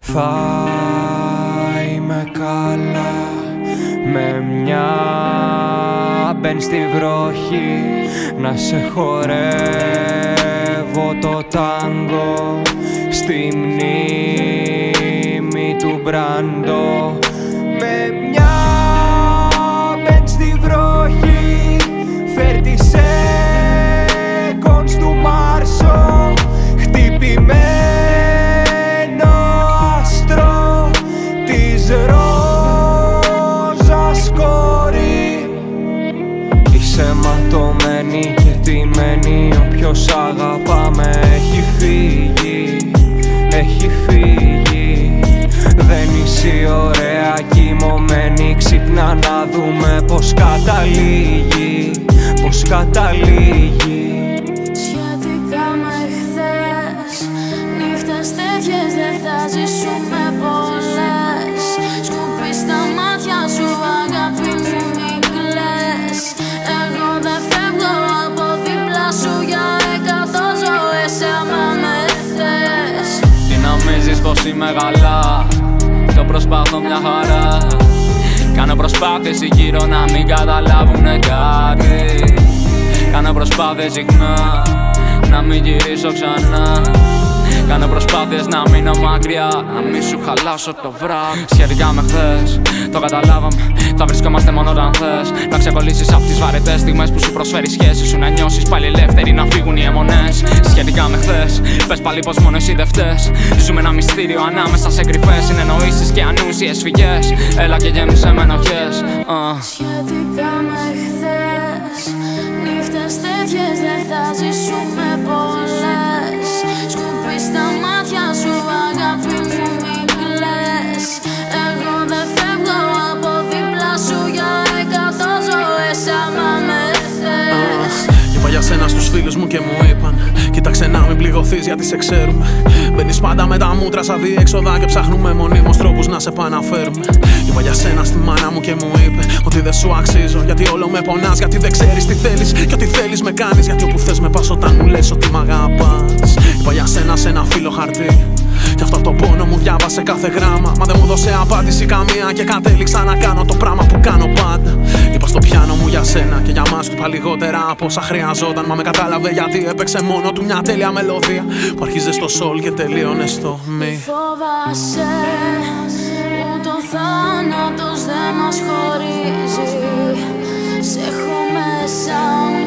Θα είμαι καλά με μια. Μπαίνεις στη βροχή να σε χορεύω το τάγκο στη μνήμη του Μπράντο. Με μια μπαίνεις στη βροχή, φέρ' τις έκονς του Μάρσο, χτυπημένο άστρο της ρόζας κόρη. Είσαι ματωμένη και τιμένη, όποιος αγαπάμε έχει φύγει, έχει φύγει. Δεν είσαι ωραία κοιμωμένη, ξυπνά να δούμε πως καταλήγει, πως καταλήγει. Σχετικά με χθες, νύχτες τέτοιες δεν θα ζήσουμε πολλές. Σκουπείς τα μάτια σου αγάπη μου, μην κλαις. Εγώ δεν φεύγω από δίπλα σου για 100 ζωές άμα με θες. Τι νομίζεις πως είμαι γαλά, το προσπαθώ μια χαρά. Κάνω προσπάθηση γύρω να μην καταλάβουνε κάτι. Κάνω προσπάθειες συχνά να μην γυρίσω ξανά. Κάνω προσπάθειες να μείνω μακριά, να μην σου χαλάσω το βράδυ. Σχετικά με χθες, το καταλάβαμε. Θα βρισκόμαστε μόνο όταν θες. Να ξεκολλήσεις από τις βαρετές στιγμές που σου προσφέρει η σχέση σου. Να νιώσεις πάλι ελεύθερη, να φύγουν οι αιμονές. Σχετικά με χθες, πες πάλι πως μόνο εσύ δεν φταίς. Ζούμε ένα μυστήριο ανάμεσα σε κρυφές συνεννοήσεις και ανούσιες φυγές. Έλα και γέμισε με ενοχές. Σχετικά με χθες, νύχτες τέτοιες δεν θα ζήσουμε πολλές. Σκουπείς τα μάτια σου αγάπη μου, μην κλαις. Εγώ δεν φεύγω από δίπλα σου για 100 ζωές άμα με θες. Είπα για σένα στους φίλους μου και μου είπαν, κοίταξε να μην πληγωθείς γιατί σε ξέρουμε. Μπαίνεις πάντα με τα μούτρα σαν διέξοδα και ψάχνουμε μονίμως τρόπους να σε επαναφέρουμε. Είπα για σένα στη μάνα μου και μου είπε ότι δεν σου αξίζω, γιατί όλο με πονάς, γιατί δεν ξέρεις τι θέλεις και ό,τι θέλεις με κάνεις, γιατί όπου θες με πας όταν μου λες ότι μ' αγαπάς. Είπα για σένα σε ένα φύλλο χαρτί, κι αυτό το πόνο μου διάβασε κάθε γράμμα. Μα δεν μου δώσε απάντηση καμία και κατέληξα να κάνω το πράγμα που κάνω πάντα. Είπα στο πιάνο μου για σένα και για μας του είπα λιγότερα από όσα χρειαζόταν. Μα με κατάλαβε γιατί έπαιξε μόνο του μια τέλεια μελωδία που αρχίζε στο σολ και τελείωνε στο μη. Φόβασε που το θάνατος δεν μας χωρίζει. Σε έχω μέσα.